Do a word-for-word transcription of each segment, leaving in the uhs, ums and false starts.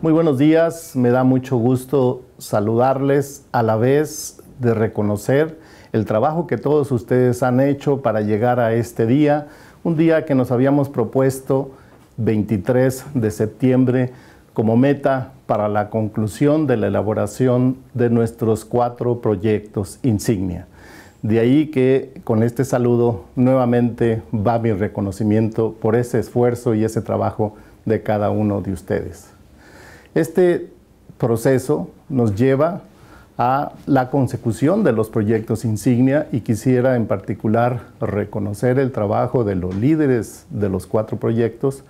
Muy buenos días, me da mucho gusto saludarles, a la vez de reconocer el trabajo que todos ustedes han hecho para llegar a este día, un día que nos habíamos propuesto veintitrés de septiembre como meta para la conclusión de la elaboración de nuestros cuatro proyectos insignia. De ahí que con este saludo nuevamente va mi reconocimiento por ese esfuerzo y ese trabajo de cada uno de ustedes. Este proceso nos lleva a la consecución de los proyectos insignia y quisiera en particular reconocer el trabajo de los líderes de los cuatro proyectos,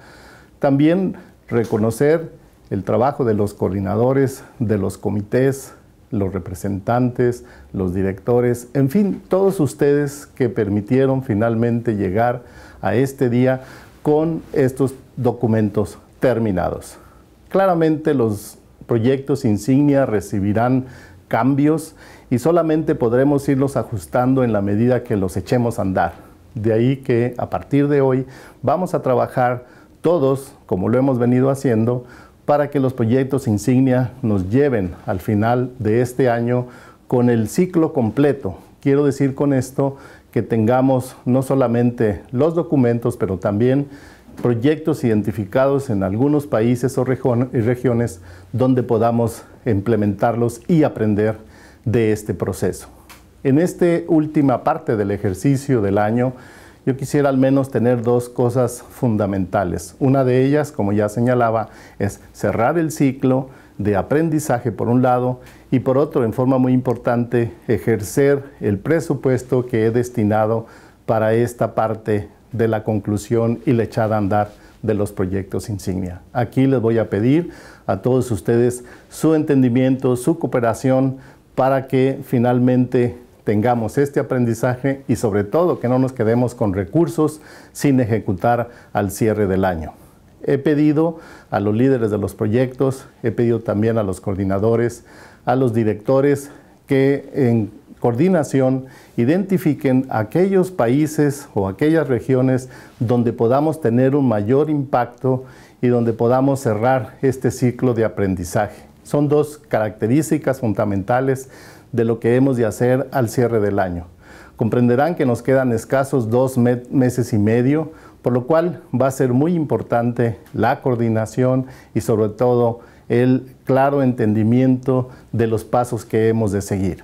también reconocer el trabajo de los coordinadores, de los comités, los representantes, los directores, en fin, todos ustedes que permitieron finalmente llegar a este día con estos documentos terminados. Claramente los proyectos insignia recibirán cambios y solamente podremos irlos ajustando en la medida que los echemos a andar. De ahí que a partir de hoy vamos a trabajar todos, como lo hemos venido haciendo, para que los proyectos insignia nos lleven al final de este año con el ciclo completo. Quiero decir con esto que tengamos no solamente los documentos, pero también proyectos identificados en algunos países o regiones donde podamos implementarlos y aprender de este proceso. En esta última parte del ejercicio del año, yo quisiera al menos tener dos cosas fundamentales. Una de ellas, como ya señalaba, es cerrar el ciclo de aprendizaje por un lado y por otro, en forma muy importante, ejercer el presupuesto que he destinado para esta parte de la conclusión y la echada a andar de los proyectos insignia. Aquí les voy a pedir a todos ustedes su entendimiento, su cooperación para que finalmente tengamos este aprendizaje y sobre todo que no nos quedemos con recursos sin ejecutar al cierre del año. He pedido a los líderes de los proyectos, he pedido también a los coordinadores, a los directores que en coordinación, identifiquen aquellos países o aquellas regiones donde podamos tener un mayor impacto y donde podamos cerrar este ciclo de aprendizaje. Son dos características fundamentales de lo que hemos de hacer al cierre del año. Comprenderán que nos quedan escasos dos meses y medio, por lo cual va a ser muy importante la coordinación y sobre todo el claro entendimiento de los pasos que hemos de seguir.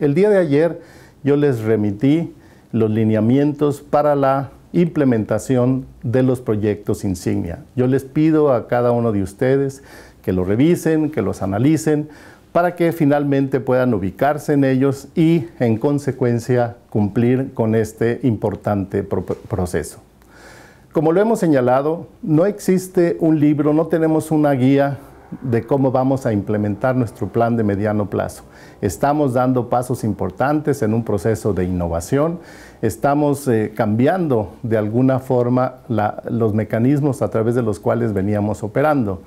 El día de ayer yo les remití los lineamientos para la implementación de los proyectos insignia. Yo les pido a cada uno de ustedes que los revisen, que los analicen, para que finalmente puedan ubicarse en ellos y, en consecuencia, cumplir con este importante proceso. Como lo hemos señalado, no existe un libro, no tenemos una guía de cómo vamos a implementar nuestro plan de mediano plazo. Estamos dando pasos importantes en un proceso de innovación, estamos eh, cambiando de alguna forma la, los mecanismos a través de los cuales veníamos operando.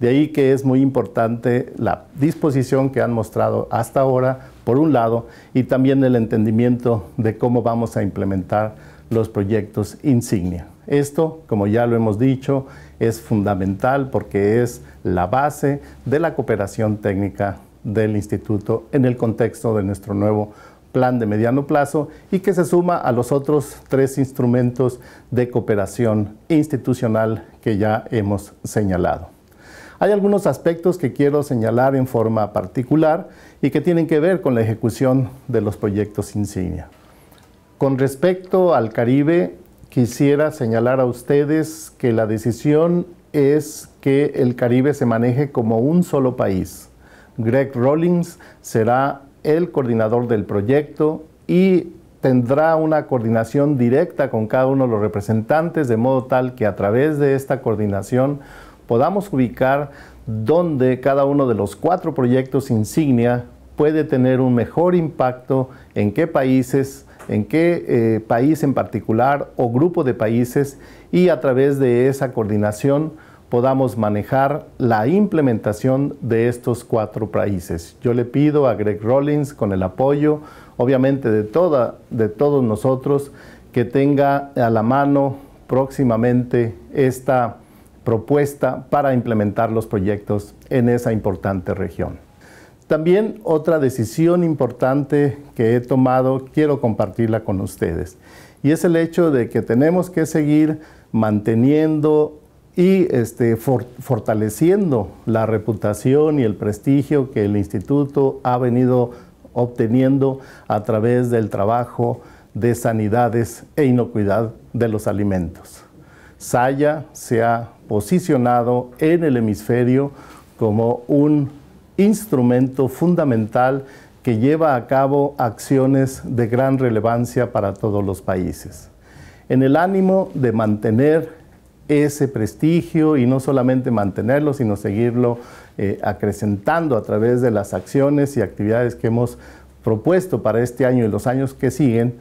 De ahí que es muy importante la disposición que han mostrado hasta ahora, por un lado, y también el entendimiento de cómo vamos a implementar los proyectos insignia. Esto, como ya lo hemos dicho, es fundamental porque es la base de la cooperación técnica del Instituto en el contexto de nuestro nuevo plan de mediano plazo y que se suma a los otros tres instrumentos de cooperación institucional que ya hemos señalado. Hay algunos aspectos que quiero señalar en forma particular y que tienen que ver con la ejecución de los proyectos insignia. Con respecto al Caribe, quisiera señalar a ustedes que la decisión es que el Caribe se maneje como un solo país. Greg Rollins será el coordinador del proyecto y tendrá una coordinación directa con cada uno de los representantes, de modo tal que a través de esta coordinación podamos ubicar dónde cada uno de los cuatro proyectos insignia puede tener un mejor impacto, en qué países, en qué eh, país en particular o grupo de países, y a través de esa coordinación podamos manejar la implementación de estos cuatro países. Yo le pido a Greg Rollins, con el apoyo obviamente de, toda, de todos nosotros, que tenga a la mano próximamente esta propuesta para implementar los proyectos en esa importante región. También otra decisión importante que he tomado, quiero compartirla con ustedes, y es el hecho de que tenemos que seguir manteniendo y este, for, fortaleciendo la reputación y el prestigio que el Instituto ha venido obteniendo a través del trabajo de sanidades e inocuidad de los alimentos. Saya se ha posicionado en el hemisferio como un instrumento fundamental que lleva a cabo acciones de gran relevancia para todos los países, en el ánimo de mantener ese prestigio y no solamente mantenerlo, sino seguirlo eh, acrecentando a través de las acciones y actividades que hemos propuesto para este año y los años que siguen.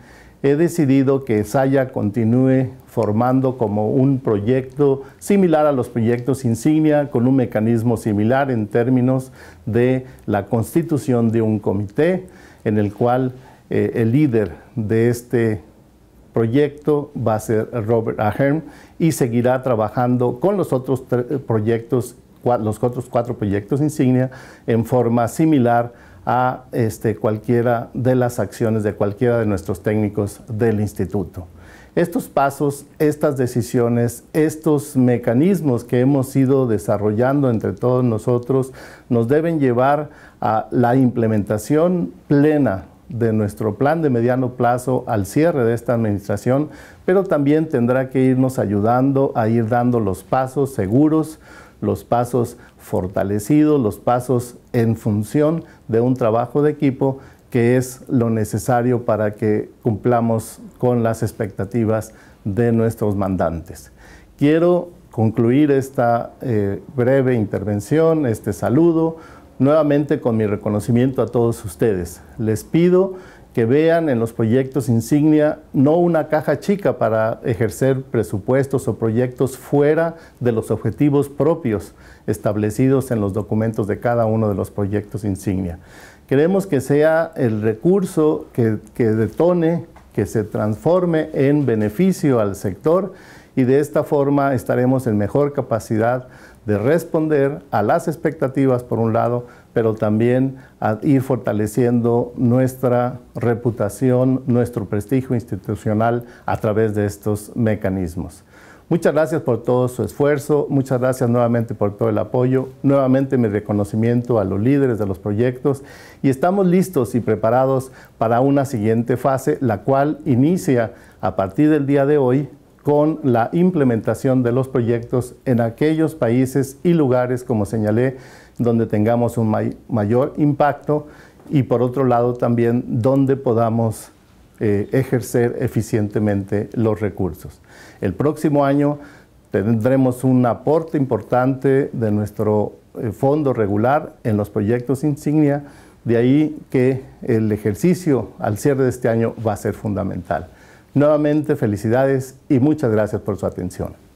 He decidido que Saya continúe formando como un proyecto similar a los proyectos insignia, con un mecanismo similar en términos de la constitución de un comité en el cual eh, el líder de este proyecto va a ser Robert Ahern y seguirá trabajando con los otros proyectos, los otros cuatro proyectos insignia en forma similar a este, cualquiera de las acciones de cualquiera de nuestros técnicos del instituto. Estos pasos, estas decisiones, estos mecanismos que hemos ido desarrollando entre todos nosotros nos deben llevar a la implementación plena de nuestro plan de mediano plazo al cierre de esta administración, pero también tendrá que irnos ayudando a ir dando los pasos seguros, los pasos fortalecidos, los pasos en función de un trabajo de equipo que es lo necesario para que cumplamos con las expectativas de nuestros mandantes. Quiero concluir esta eh, breve intervención, este saludo, nuevamente con mi reconocimiento a todos ustedes. Les pido que vean en los proyectos insignia no una caja chica para ejercer presupuestos o proyectos fuera de los objetivos propios establecidos en los documentos de cada uno de los proyectos insignia. Queremos que sea el recurso que, que detone, que se transforme en beneficio al sector, y de esta forma estaremos en mejor capacidad de responder a las expectativas por un lado, pero también a ir fortaleciendo nuestra reputación, nuestro prestigio institucional a través de estos mecanismos. Muchas gracias por todo su esfuerzo, muchas gracias nuevamente por todo el apoyo, nuevamente mi reconocimiento a los líderes de los proyectos, y estamos listos y preparados para una siguiente fase, la cual inicia a partir del día de hoy con la implementación de los proyectos en aquellos países y lugares, como señalé, donde tengamos un may- mayor impacto, y por otro lado también donde podamos eh, ejercer eficientemente los recursos. El próximo año tendremos un aporte importante de nuestro eh, fondo regular en los proyectos insignia, de ahí que el ejercicio al cierre de este año va a ser fundamental. Nuevamente, felicidades y muchas gracias por su atención.